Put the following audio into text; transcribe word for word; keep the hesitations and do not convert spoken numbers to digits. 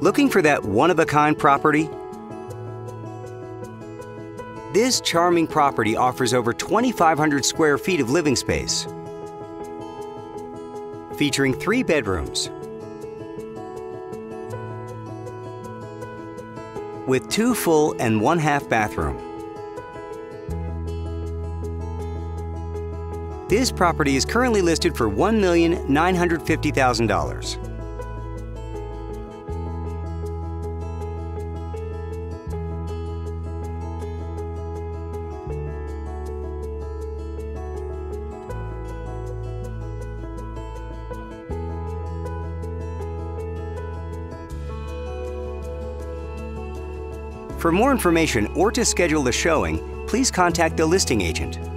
Looking for that one-of-a-kind property? This charming property offers over twenty-five hundred square feet of living space, featuring three bedrooms with two full and one half bathroom. This property is currently listed for one million nine hundred fifty thousand dollars. For more information or to schedule a showing, please contact the listing agent.